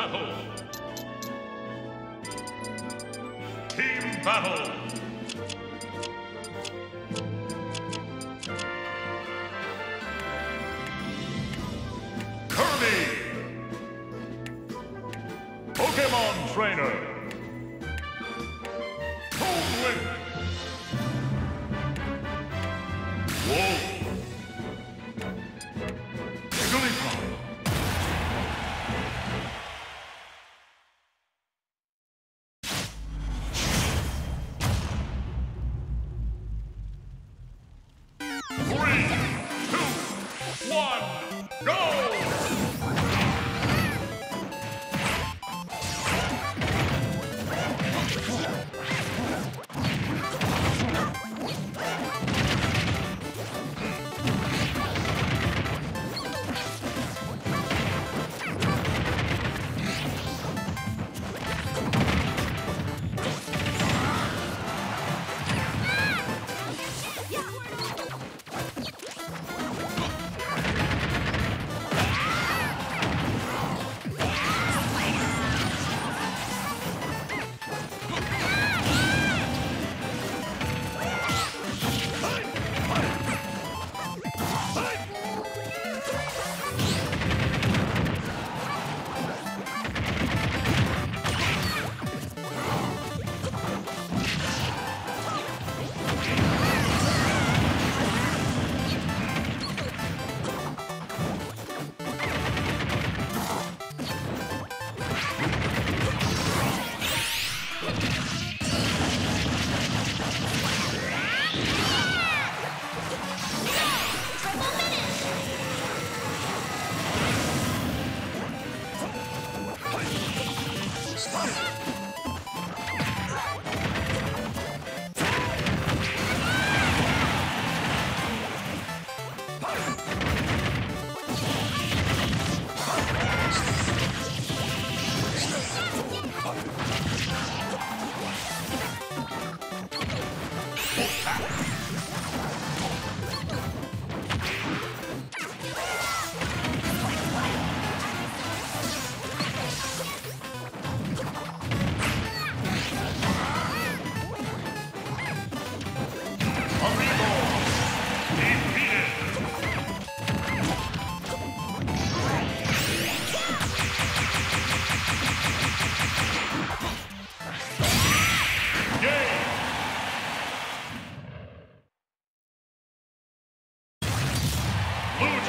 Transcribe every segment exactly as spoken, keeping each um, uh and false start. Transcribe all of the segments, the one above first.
battle. Team battle. Kirby. Pokemon Trainer.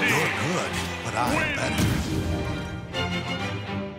You're good, but I'm better.